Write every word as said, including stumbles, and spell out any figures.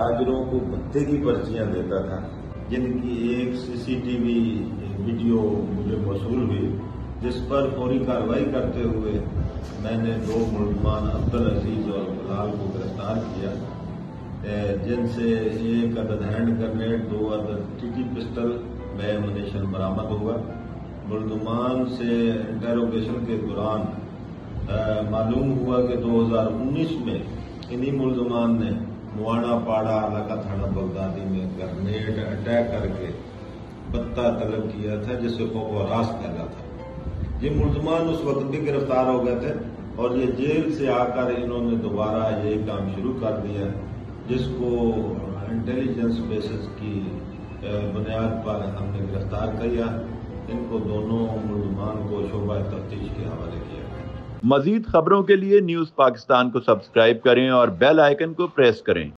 ताजरों को भत्ते की पर्चियां देता था, जिनकी एक सीसीटीवी वीडियो मुझे मौसूल हुई, जिस पर फौरी कार्रवाई करते हुए मैंने दो मुलजमान अब्दुल अजीज और बिलाल को गिरफ्तार किया, जिनसे एक अदद हैंड ग्रेनेड, दो अदद टीटी पिस्टल में मुनेशन बरामद हुआ। मुलजमान से इंटरोगेशन के दौरान मालूम हुआ कि दो हज़ार उन्नीस में इन्हीं मुलजमान ने मुआनापाड़ा इलाका थाना बगदादी में ग्रेनेड अटैक करके पत्ता तलब किया था, जिससे खौफ-ओ-रास फैला था। ये मुलजमान उस वक्त भी गिरफ्तार हो गए थे और ये जेल से आकर इन्होंने दोबारा ये काम शुरू कर दिया, जिसको इंटेलिजेंस बेसिस की बुनियाद पर हमने गिरफ्तार किया। इनको दोनों मुलजमान को शोबा तफ्तीश के हवाले किया। मज़ीद खबरों के लिए न्यूज़ पाकिस्तान को सब्सक्राइब करें और बेल आइकन को प्रेस करें।